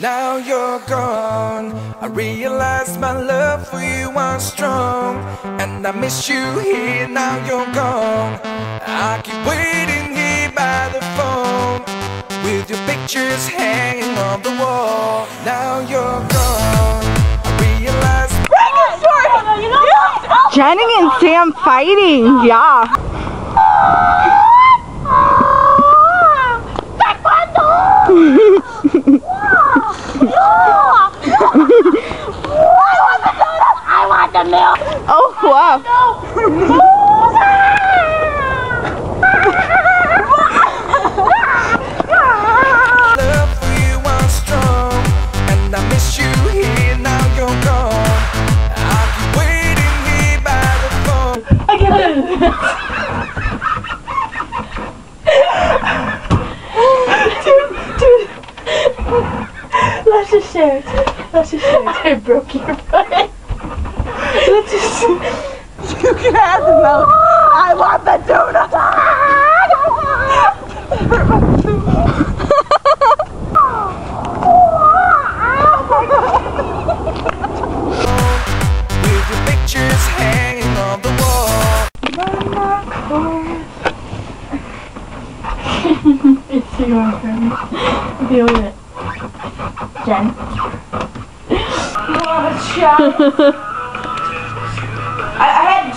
Now you're gone, I realize my love for you was strong, and I miss you here. Now you're gone, I keep waiting here by the phone, with your pictures hanging on the wall. Now you're gone, I realize. Channing and Sam fighting, yeah. Oh wow! Love for you was strong, and I miss you here. Now you're gone, I'll be waiting here by the phone. I get it. Dude, let's just share it. Let's just share it. I broke your butt. Let's just, you can have the milk. I want the donut. With your pictures hanging on the wall. It's your friend. Deal with it, Jen. Watch out.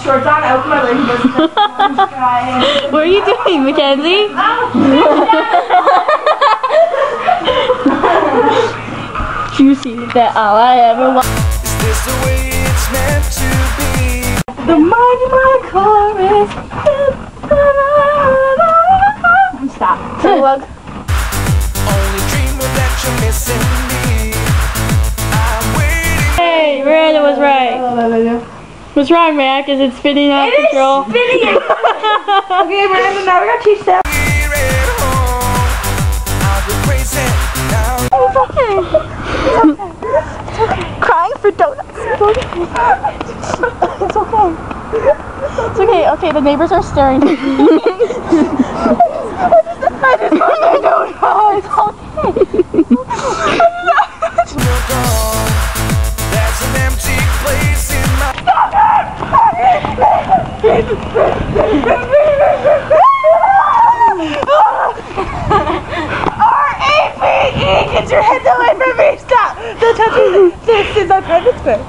Shorts on, I opened my legs. What are you doing, Mackenzie? Juicy, that all I ever want. Is this the way it's meant to be? The mighty color is. Stop. Look. Only dreamer that you're missing me. I'm waiting. Hey, Miranda was right. What's wrong, Mac? Is it spinning out of control? It is spinning! Okay, Miranda, now we gotta teach that. It's okay. Crying for donuts. It's okay. It's okay, okay, the neighbors are staring. I just want my donuts. It's okay. That's an empty place in my... Stop it! R-A-V-E! Get your hands away from me! Stop! Don't touch me! This is our private space.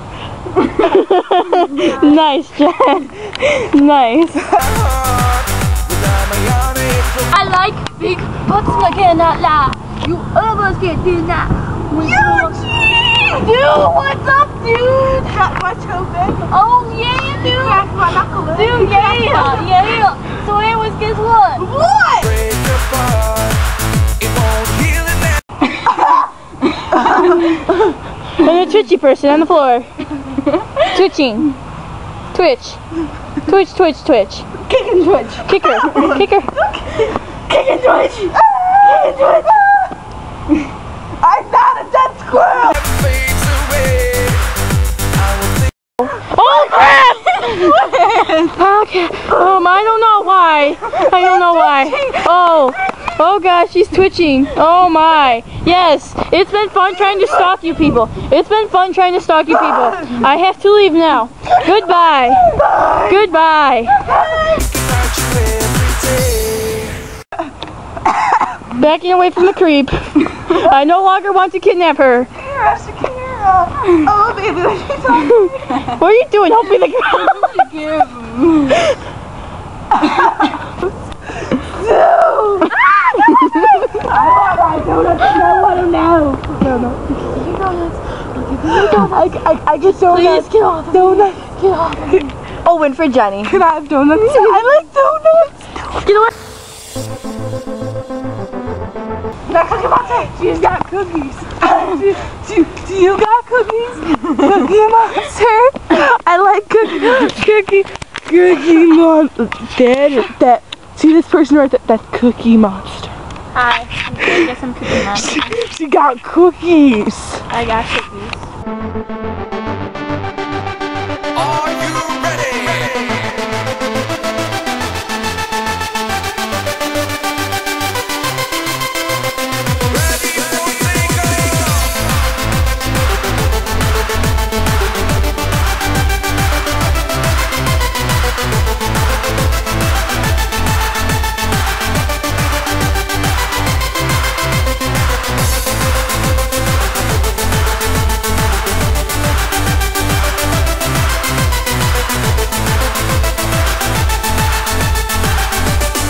Nice, Jen. Nice. I like big butts, I cannot lie. You almost get denied. Dude, what's up, dude? Crack my toe back. Oh, yeah, dude. Crack my knuckle. Dude, yeah, yeah. So anyways, guess what? What? I'm a twitchy person on the floor. Twitching. Twitch. Twitch, twitch, twitch. Kick and twitch. Kicker. Kicker. Kick and twitch. Kick and twitch. I'm not a dead squirrel. Okay. I don't know why. I don't know why. Oh gosh, she's twitching. Oh my. Yes, it's been fun trying to stalk you people. It's been fun trying to stalk you people. I have to leave now. Goodbye. Bye. Goodbye. Bye. Backing away from the creep. I no longer want to kidnap her. Oh baby, what are you talking? What are you doing? Help me the ground. Dude! I don't know. I get donuts. Please get off. Donuts. Get off. Oh, win for Jenny. Can I have donuts? I like donuts. Get away. She's got cookies. Do you got cookies? Cookie Monster. I like cookies. Cookie. Cookie Monster. That. See this person right there? That's Cookie Monster. Hi. I'm gonna get some Cookie Monster. She got cookies. I got cookies.